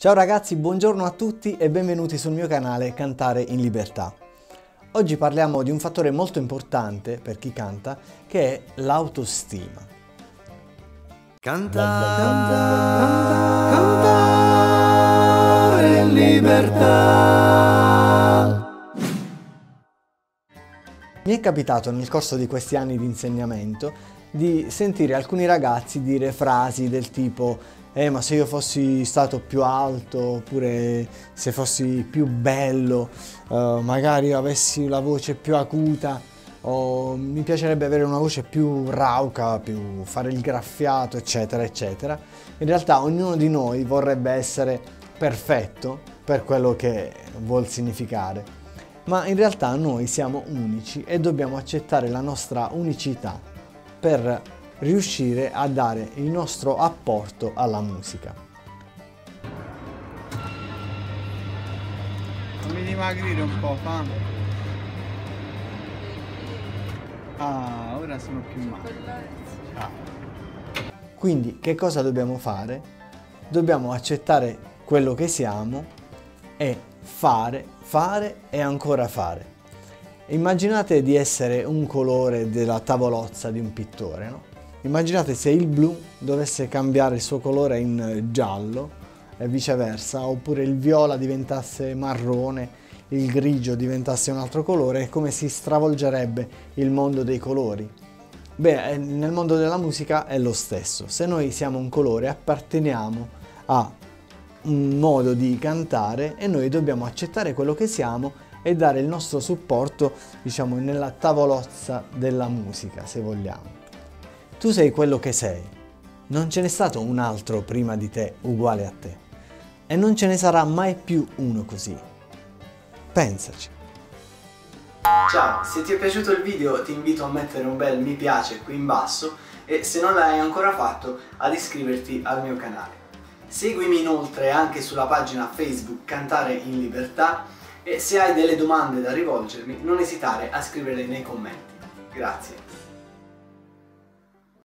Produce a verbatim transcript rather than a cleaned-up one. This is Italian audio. Ciao ragazzi, buongiorno a tutti e benvenuti sul mio canale Cantare in Libertà. Oggi parliamo di un fattore molto importante per chi canta, che è l'autostima. Cantare, cantare, cantare in libertà. Mi è capitato nel corso di questi anni di insegnamento di sentire alcuni ragazzi dire frasi del tipo Eh, ma se io fossi stato più alto, oppure se fossi più bello, eh, magari avessi la voce più acuta, o mi piacerebbe avere una voce più rauca, più fare il graffiato, eccetera, eccetera. In realtà ognuno di noi vorrebbe essere perfetto per quello che vuol significare, ma in realtà noi siamo unici e dobbiamo accettare la nostra unicità per riuscire a dare il nostro apporto alla musica. Fammi dimagrire un po', fammi. Ah, ora sono più magro. Ah. Quindi che cosa dobbiamo fare? Dobbiamo accettare quello che siamo e fare, fare e ancora fare. Immaginate di essere un colore della tavolozza di un pittore, no? Immaginate se il blu dovesse cambiare il suo colore in giallo e viceversa, oppure il viola diventasse marrone, il grigio diventasse un altro colore, e come si stravolgerebbe il mondo dei colori. Beh, nel mondo della musica è lo stesso. Se noi siamo un colore, apparteniamo a un modo di cantare e noi dobbiamo accettare quello che siamo e dare il nostro supporto, diciamo, nella tavolozza della musica, se vogliamo. Tu sei quello che sei, non ce n'è stato un altro prima di te uguale a te e non ce ne sarà mai più uno così. Pensaci. Ciao, se ti è piaciuto il video ti invito a mettere un bel mi piace qui in basso e, se non l'hai ancora fatto, ad iscriverti al mio canale. Seguimi inoltre anche sulla pagina Facebook Cantare in Libertà e se hai delle domande da rivolgermi non esitare a scriverle nei commenti. Grazie.